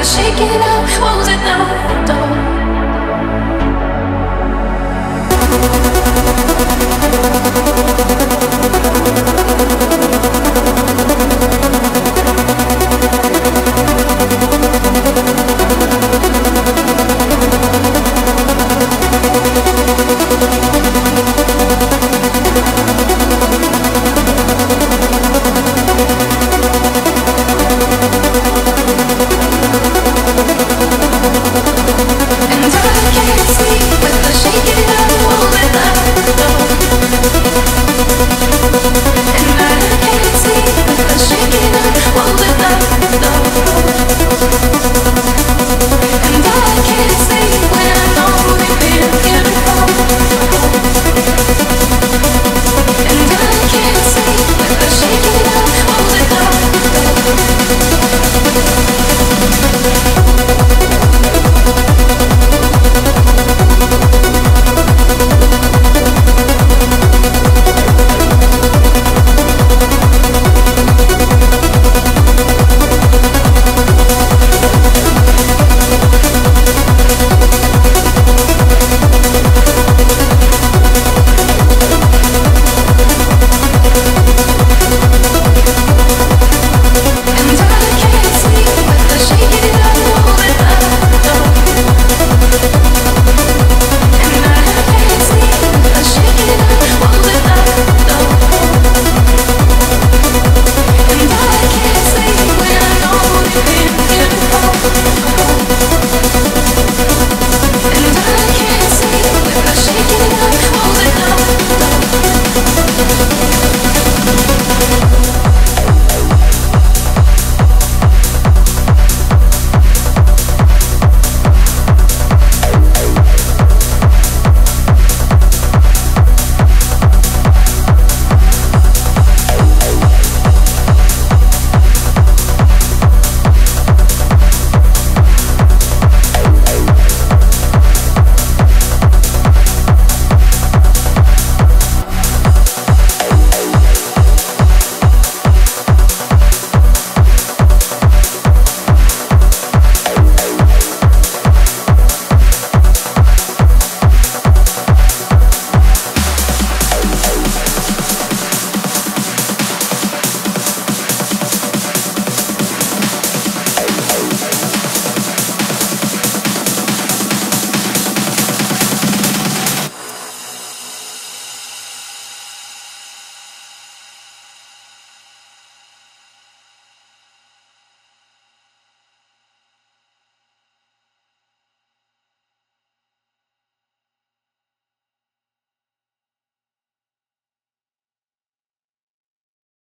Shaking up, what was it now?